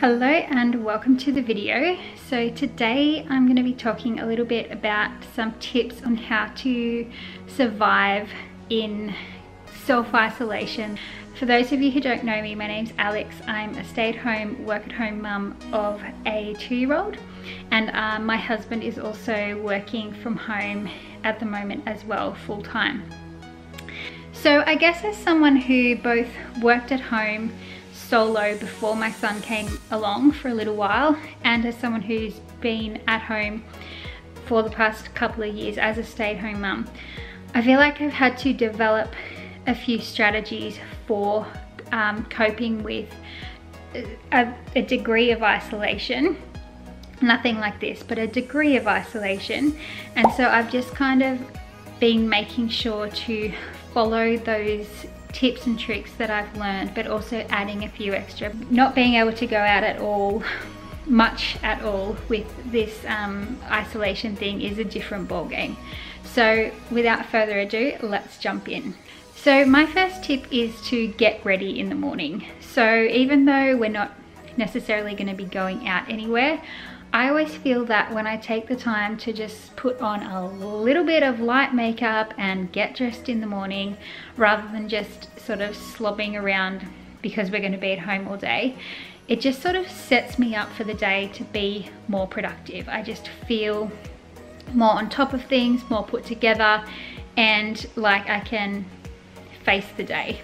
Hello and welcome to the video. So today I'm going to be talking a little bit about some tips on how to survive in self-isolation. For those of you who don't know me, my name's Alex. I'm a stay-at-home, work-at-home mum of a 2-year-old, and my husband is also working from home at the moment as well, full-time. So I guess as someone who both worked at home solo before my son came along for a little while, and as someone who's been at home for the past couple of years as a stay-at-home mum, I feel like I've had to develop a few strategies for coping with a degree of isolation. Nothing like this, but a degree of isolation. And so I've just kind of been making sure to follow those tips and tricks that I've learned, but also adding a few extra. Not being able to go out at all, much at all, with this isolation thing is a different ballgame. So without further ado, let's jump in. So my first tip is to get ready in the morning. So even though we're not necessarily going to be going out anywhere, I always feel that when I take the time to just put on a little bit of light makeup and get dressed in the morning, rather than just sort of slobbing around because we're going to be at home all day, it just sort of sets me up for the day to be more productive. I just feel more on top of things, more put together, and like I can face the day.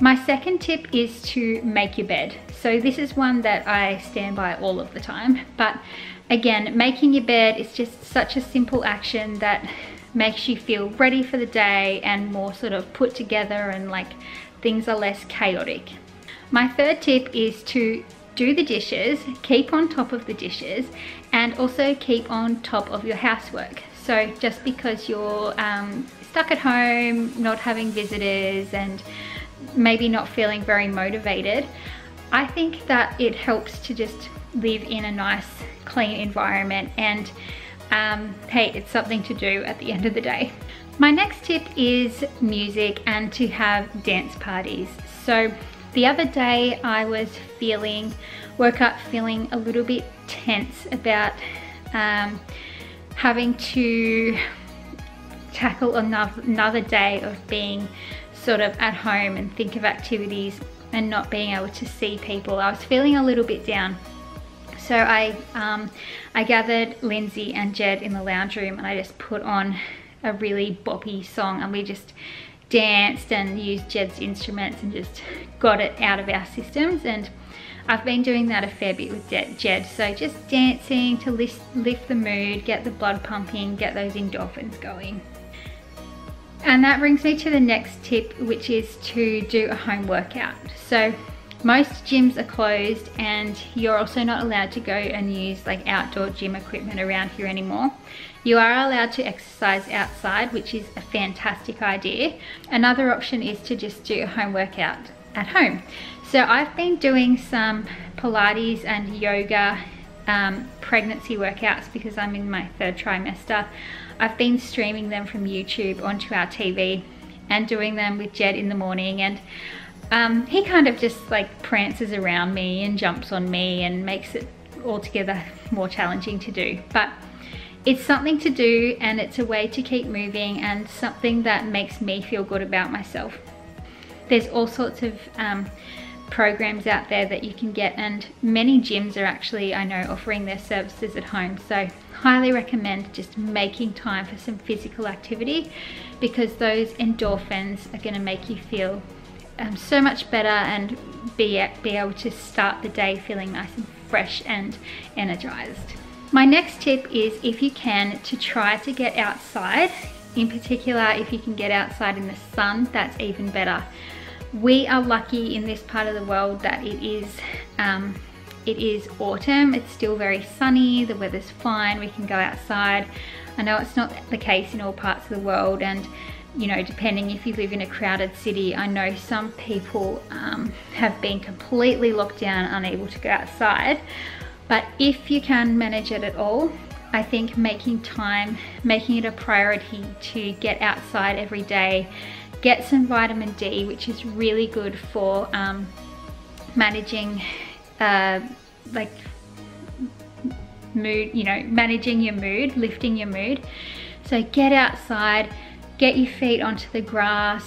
My second tip is to make your bed. So this is one that I stand by all of the time. But again, making your bed is just such a simple action that makes you feel ready for the day and more sort of put together, and like things are less chaotic. My third tip is to do the dishes, keep on top of the dishes, and also keep on top of your housework. So just because you're stuck at home, not having visitors, and maybe not feeling very motivated, I think that it helps to just live in a nice clean environment, and hey, it's something to do at the end of the day. My next tip is music and to have dance parties. So the other day I woke up feeling a little bit tense about having to tackle another day of being sort of at home and think of activities and not being able to see people. I was feeling a little bit down. So I gathered Lindsay and Jed in the lounge room, and I just put on a really boppy song, and we just danced and used Jed's instruments and just got it out of our systems. And I've been doing that a fair bit with Jed. So just dancing to lift the mood, get the blood pumping, get those endorphins going. And that brings me to the next tip, which is to do a home workout. So most gyms are closed, and you're also not allowed to go and use like outdoor gym equipment around here anymore. You are allowed to exercise outside, which is a fantastic idea. Another option is to just do a home workout at home. So I've been doing some Pilates and yoga pregnancy workouts because I'm in my 3rd trimester. I've been streaming them from YouTube onto our TV and doing them with Jed in the morning, and he kind of just like prances around me and jumps on me and makes it altogether more challenging to do. But it's something to do, and it's a way to keep moving and something that makes me feel good about myself. There's all sorts of programs out there that you can get, and many gyms are actually, I know, offering their services at home. So highly recommend just making time for some physical activity, because those endorphins are going to make you feel so much better and be able to start the day feeling nice and fresh and energized. My next tip is, if you can, to try to get outside. In particular, if you can get outside in the sun, that's even better. We are lucky in this part of the world that it is autumn. It's still very sunny, the weather's fine, we can go outside. I know it's not the case in all parts of the world, and you know, depending if you live in a crowded city, I know some people have been completely locked down, unable to go outside. But if you can manage it at all, I think making time, making it a priority to get outside every day, get some vitamin D, which is really good for managing like mood, you know, managing your mood, lifting your mood. So get outside, get your feet onto the grass,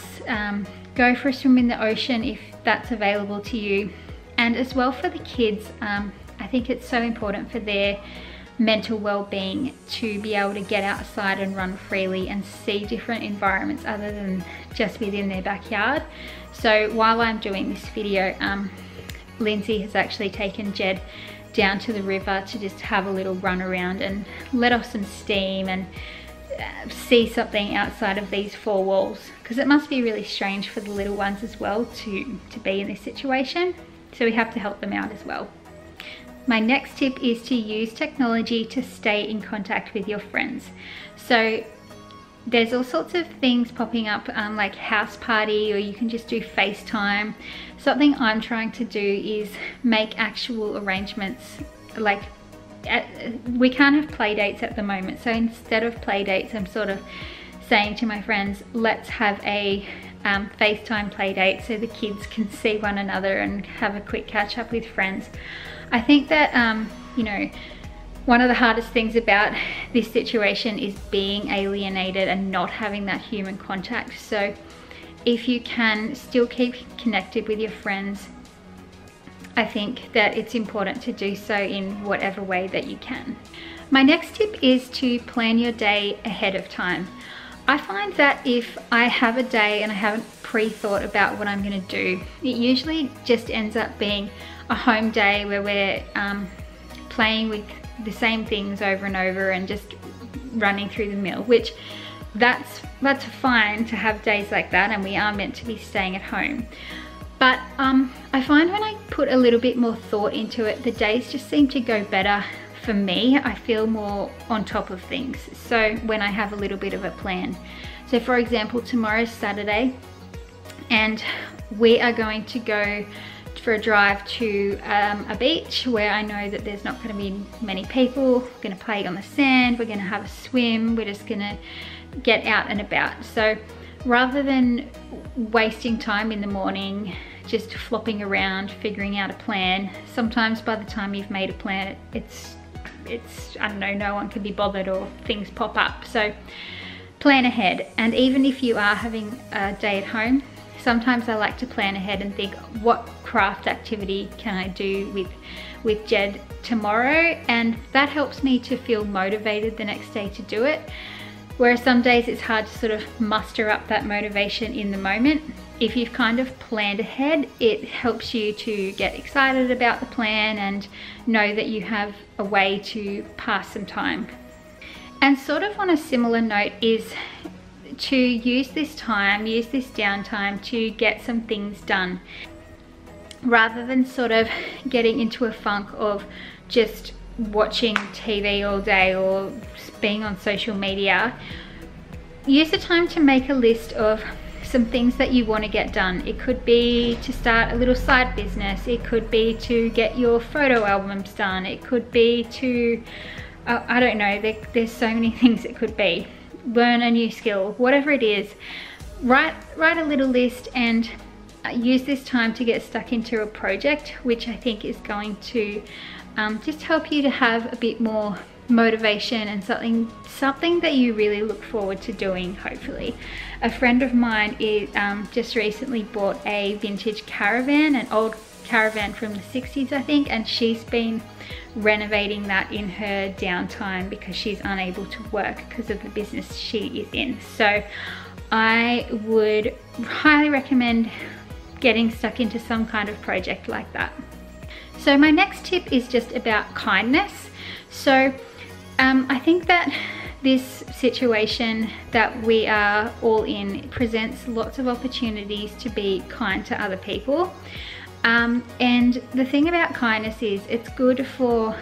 go for a swim in the ocean if that's available to you. And as well for the kids, I think it's so important for their mental well-being to be able to get outside and run freely and see different environments other than just within their backyard. So while I'm doing this video, Lindsay has actually taken Jed down to the river to just have a little run around and let off some steam and see something outside of these four walls, because it must be really strange for the little ones as well to be in this situation. So we have to help them out as well. My next tip is to use technology to stay in contact with your friends. So there's all sorts of things popping up, like house party, or you can just do FaceTime. Something I'm trying to do is make actual arrangements. Like we can't have play dates at the moment, so instead of play dates, I'm sort of saying to my friends, let's have a FaceTime play date so the kids can see one another and have a quick catch up with friends. I think that, you know, one of the hardest things about this situation is being alienated and not having that human contact. So if you can still keep connected with your friends, I think that it's important to do so in whatever way that you can. My next tip is to plan your day ahead of time. I find that if I have a day and I haven't pre-thought about what I'm going to do, it usually just ends up being a home day where we're playing with the same things over and over and just running through the mill, which that's fine to have days like that, and we are meant to be staying at home. But I find when I put a little bit more thought into it, the days just seem to go better for me. I feel more on top of things, so when I have a little bit of a plan. So for example, tomorrow's Saturday and we are going to go for a drive to a beach where I know that there's not going to be many people. We're going to play on the sand, we're going to have a swim, we're just going to get out and about. So rather than wasting time in the morning just flopping around figuring out a plan, sometimes by the time you've made a plan, it's I don't know, no one can be bothered or things pop up. So plan ahead. And even if you are having a day at home, sometimes I like to plan ahead and think, what craft activity can I do with Jed tomorrow? And that helps me to feel motivated the next day to do it. Whereas some days it's hard to sort of muster up that motivation in the moment. If you've kind of planned ahead, it helps you to get excited about the plan and know that you have a way to pass some time. And sort of on a similar note is to use this time, use this downtime to get some things done, rather than sort of getting into a funk of just watching TV all day or being on social media. Use the time to make a list of some things that you want to get done. It could be to start a little side business, it could be to get your photo albums done, it could be to, I don't know, there's so many things it could be. Learn a new skill, whatever it is. Write a little list and use this time to get stuck into a project, which I think is going to just help you to have a bit more motivation and something that you really look forward to doing, hopefully. A friend of mine is just recently bought a vintage caravan, an old caravan from the 60s I think, and she's been renovating that in her downtime because she's unable to work because of the business she is in. So I would highly recommend getting stuck into some kind of project like that. So my next tip is just about kindness. So I think that this situation that we are all in presents lots of opportunities to be kind to other people. And the thing about kindness is it's good for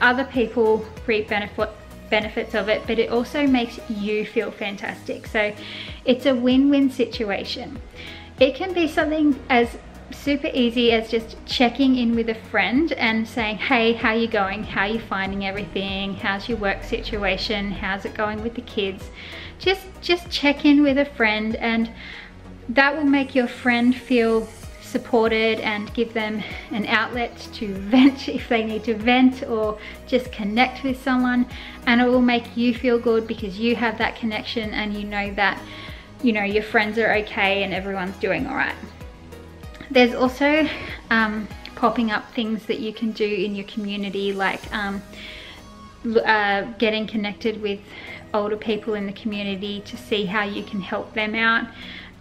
other people, reap benefits of it, but it also makes you feel fantastic. So it's a win-win situation. It can be something as super easy as just checking in with a friend and saying, hey, how are you going? How are you finding everything? How's your work situation? How's it going with the kids? Just check in with a friend, and that will make your friend feel supported and give them an outlet to vent if they need to vent, or just connect with someone, and it will make you feel good because you have that connection and you know that, you know, your friends are okay and everyone's doing all right. There's also popping up things that you can do in your community, like getting connected with older people in the community to see how you can help them out.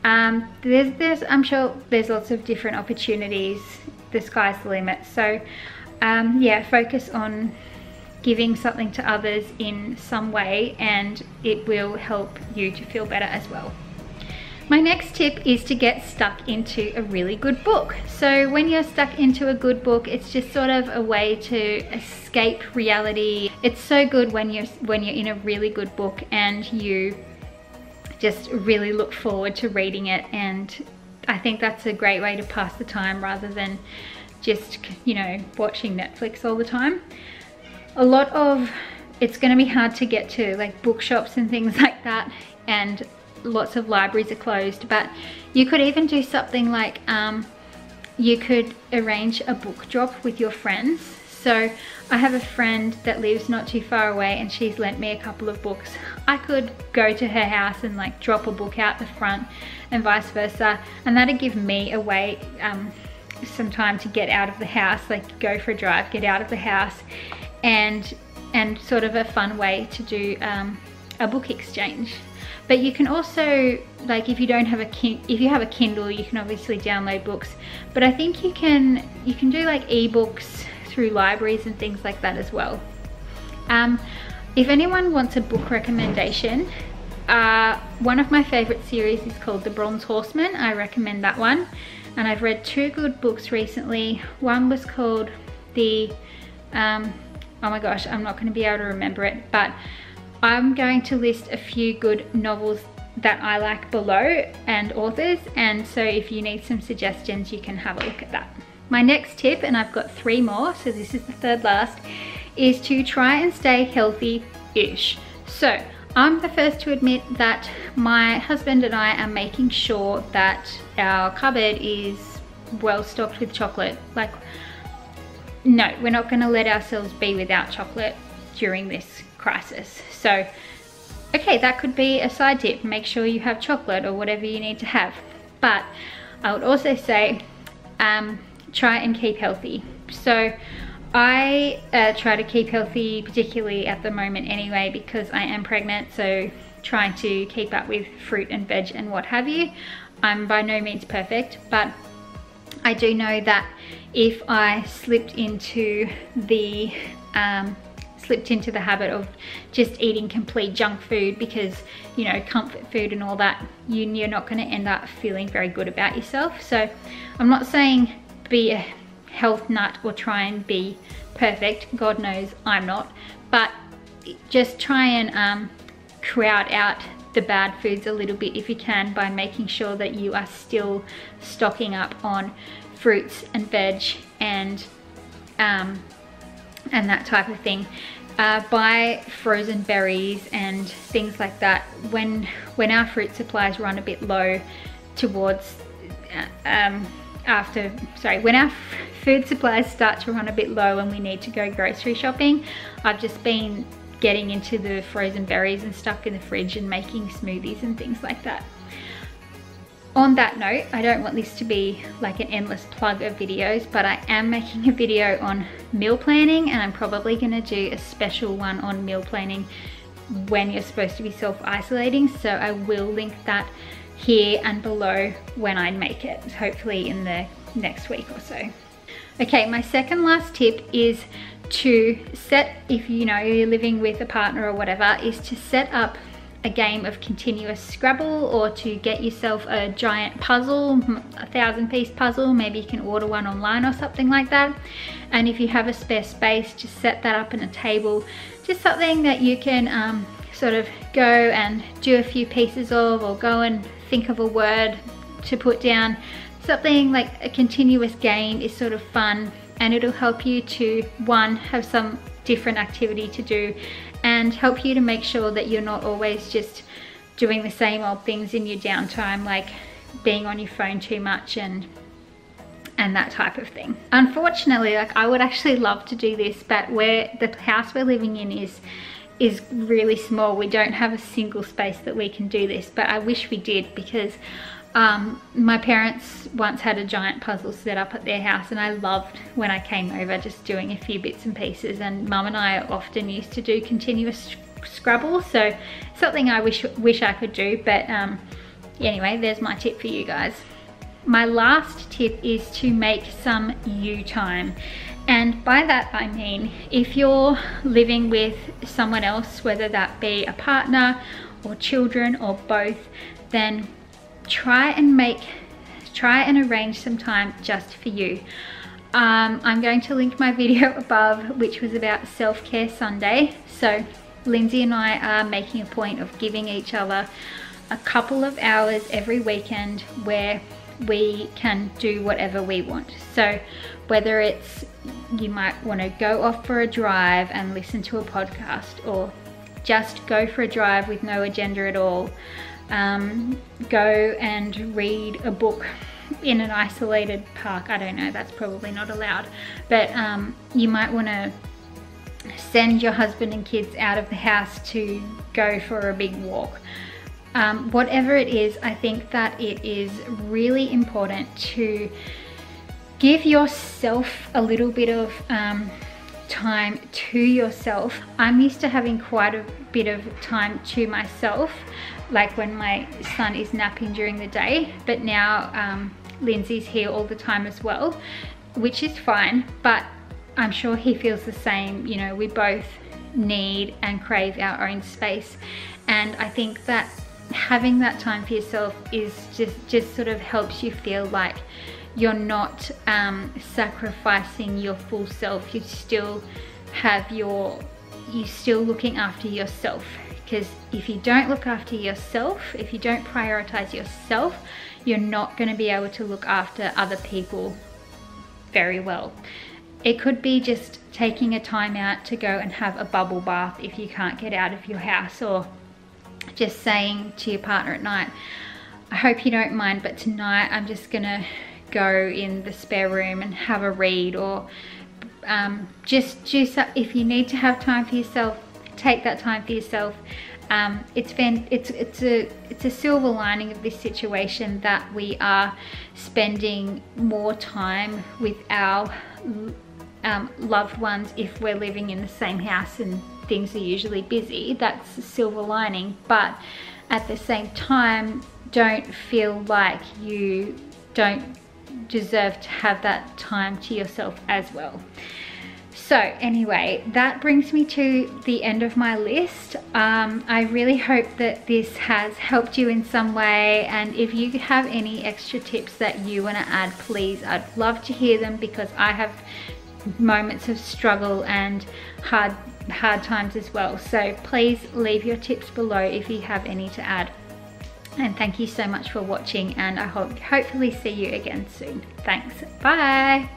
I'm sure there's lots of different opportunities. The sky's the limit. So yeah, focus on giving something to others in some way, and it will help you to feel better as well. My next tip is to get stuck into a really good book. So when you're stuck into a good book, it's just sort of a way to escape reality. It's so good when you're in a really good book and you just really look forward to reading it, and I think that's a great way to pass the time rather than just, you know, watching Netflix all the time. A lot of it's going to be hard to get to, like, bookshops and things like that, and lots of libraries are closed, but you could even do something like you could arrange a book drop with your friends. So I have a friend that lives not too far away and she's lent me a couple of books. I could go to her house and, like, drop a book out the front and vice versa, and that'd give me a way, some time to get out of the house, like go for a drive, get out of the house, and sort of a fun way to do a book exchange. But you can also, like, if you don't have if you have a Kindle, you can obviously download books, but I think you can do like ebooks through libraries and things like that as well. If anyone wants a book recommendation, one of my favorite series is called The Bronze Horseman. I recommend that one, and I've read two good books recently. One was called the oh my gosh, I'm not going to be able to remember it, but I'm going to list a few good novels that I like below, and authors, and so if you need some suggestions, you can have a look at that. My next tip, and I've got three more, so this is the third last, is to try and stay healthy-ish. So I'm the first to admit that my husband and I are making sure that our cupboard is well stocked with chocolate. Like, no, we're not going to let ourselves be without chocolate during this crisis. So, okay, that could be a side tip. Make sure you have chocolate or whatever you need to have. But I would also say, try and keep healthy. So I try to keep healthy, particularly at the moment anyway, because I am pregnant, so trying to keep up with fruit and veg and what have you. I'm by no means perfect, but I do know that if I slipped into the habit of just eating complete junk food, because, you know, comfort food and all that, you're not going to end up feeling very good about yourself. So I'm not saying be a health nut or try and be perfect. God knows I'm not, but just try and crowd out the bad foods a little bit if you can, by making sure that you are still stocking up on fruits and veg and that type of thing. Buy frozen berries and things like that when our fruit supplies run a bit low towards when our food supplies start to run a bit low and we need to go grocery shopping. I've just been getting into the frozen berries and stuck in the fridge and making smoothies and things like that. On that note, I don't want this to be like an endless plug of videos, but I am making a video on meal planning, and I'm probably going to do a special one on meal planning when you're supposed to be self-isolating, so I will link that here and below when I make it, hopefully in the next week or so. Okay, my second last tip is to set, if you know you're living with a partner or whatever, is to set up a game of continuous Scrabble, or to get yourself a giant puzzle, 1,000-piece puzzle. Maybe you can order one online or something like that, and if you have a spare space, just set that up in a table, just something that you can sort of go and do a few pieces of, or go and think of a word to put down. Something like a continuous game is sort of fun, and it'll help you to, one, have some different activity to do, and help you to make sure that you're not always just doing the same old things in your downtime, like being on your phone too much and and that type of thing. Unfortunately, like, I would actually love to do this, but where the house we're living in is really small, we don't have a single space that we can do this. But I wish we did, because my parents once had a giant puzzle set up at their house, and I loved when I came over just doing a few bits and pieces. And Mum and I often used to do continuous Scrabble, so something I wish I could do. But anyway, there's my tip for you guys. My last tip is to make some you time. And by that I mean, if you're living with someone else, whether that be a partner or children or both, then try and arrange some time just for you. I'm going to link my video above, which was about self-care Sunday. So Lindsay and I are making a point of giving each other a couple of hours every weekend where we can do whatever we want. So whether it's, you might want to go off for a drive and listen to a podcast, or just go for a drive with no agenda at all, go and read a book in an isolated park. I don't know, that's probably not allowed, but you might want to send your husband and kids out of the house to go for a big walk. Whatever it is, I think that it is really important to give yourself a little bit of time to yourself. I'm used to having quite a bit of time to myself, like when my son is napping during the day, but now Lindsay's here all the time as well, which is fine, but I'm sure he feels the same. You know, we both need and crave our own space, and I think that having that time for yourself is just sort of helps you feel like you're not sacrificing your full self. You're still looking after yourself, because if you don't look after yourself, if you don't prioritize yourself, you're not going to be able to look after other people very well. It could be just taking a time out to go and have a bubble bath if you can't get out of your house, or just saying to your partner at night, I hope you don't mind, but tonight I'm just gonna go in the spare room and have a read. Or just juice up. If you need to have time for yourself, take that time for yourself. It's a silver lining of this situation that we are spending more time with our loved ones if we're living in the same house and things are usually busy. That's a silver lining. But at the same time, don't feel like you don't deserve to have that time to yourself as well. So anyway, that brings me to the end of my list. I really hope that this has helped you in some way, and if you have any extra tips that you want to add, please, I'd love to hear them, because I have moments of struggle and hard times as well. So please leave your tips below if you have any to add. And thank you so much for watching, and I hopefully see you again soon. Thanks, bye.